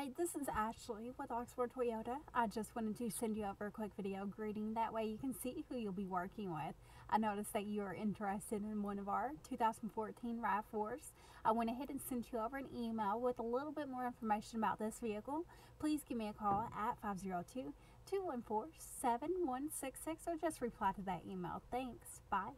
Hi, this is Ashley with Oxmoor Toyota. I just wanted to send you over a quick video greeting. That way you can see who you'll be working with. I noticed that you are interested in one of our 2014 RAV4s. I went ahead and sent you over an email with a little bit more information about this vehicle. Please give me a call at 502-214-7166 or just reply to that email. Thanks. Bye.